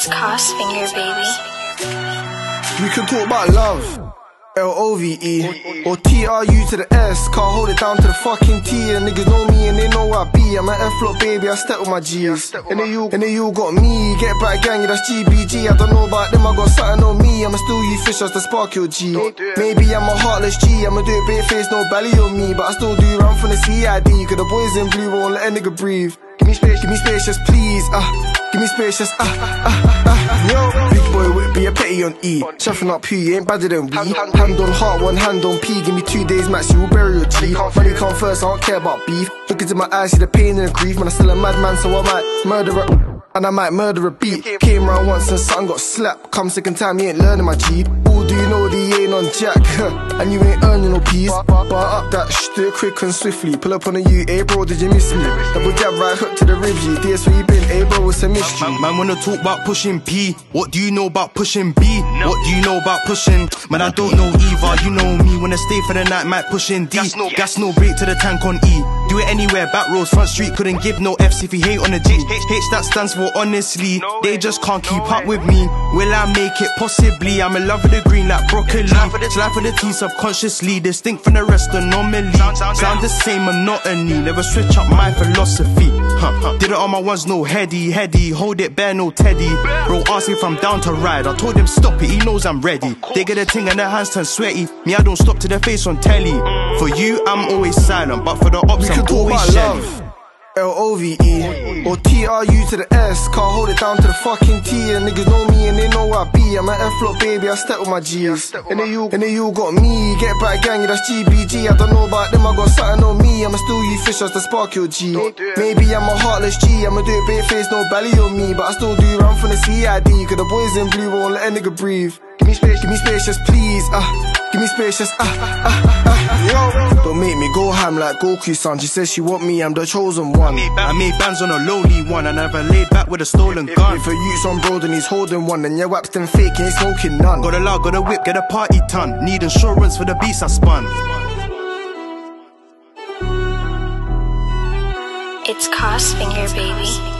It's Kossfinger, baby. We could talk about love. L-O-V-E or T-R-U to the S. Can't hold it down to the fucking T. And niggas know me and they know I be. I'm an F-flop, baby, I step with my G's. And they all got me. Get back gang, yeah, that's GBG. I don't know about them, I got something on me. I'ma steal you fish, that's the spark your G. Maybe I'm a heartless G. I'ma do it bare face, no belly on me. But I still do run from the CID. Cause the boys in blue won't let a nigga breathe. Give me space, just please. Give me space, just yo. Big boy whip, be a petty on E. Shuffling up who you ain't badder than we. Hand on heart, one hand on P. Give me 2 days max, you will bury your G. Money come first, I don't care about beef. Look into my eyes, see the pain and the grief. Man, I'm still a madman, so I might murder a, and I might murder a beat. Came round once and something got slapped. Come second time, you ain't learning my G. All do you know they ain't on jack, and you ain't earning no peace. Bar up that sh, do it quick and swiftly. Pull up on a you, eh bro, did you miss me? Double jab, right hook to the ribs, you. That's where you been, eh bro, it's a mystery. Man wanna talk about pushing P. What do you know about pushing B? What do you know about pushing? Man, I don't know either. You know me, wanna stay for the night, might pushing D. Gas no break to the tank on E. Do it anywhere, back roads, front street. Couldn't give no F's if he hate on the G. H that stands for honestly. They just can't keep up with me. Will I make it? Possibly. I'm in love with the green like broccoli. Life for the tea subconsciously. Distinct from the rest anomaly. Sound the same monotony. Never switch up my philosophy. Did it on my ones, no heady. Hold it bare, no teddy. Bro asked me if I'm down to ride. I told him stop it, he knows I'm ready. They get a thing and their hands turn sweaty. Me, I don't stop to their face on telly. For you, I'm always silent, but for the ops, I'm always shelly. L-O-V-E or T-R-U to the S. Can't hold it down to the fucking T. And niggas know me and they know I be. I'm an F-flop, baby, I step with my G's. And they all got me. Get back gang, yeah, that's GBG. I don't know about them, I got something on me. I'ma steal you fish, that's the spark your G. Maybe I'm a heartless G. I'ma do it bare face, no belly on me. But I still do run from the CID. Cause the boys in blue won't let a nigga breathe. Give me space, just please. Give me space, just yo. Don't make me go ham like Goku-san. She says she want me, I'm the chosen one. I made bands on a lowly one. I never laid back with a stolen gun. If a youth's on road and he's holding one, then your waps them fake, ain't smoking none. Got a loud, got a whip, get a party ton. Need insurance for the beats I spun. It's Kossfinger, baby.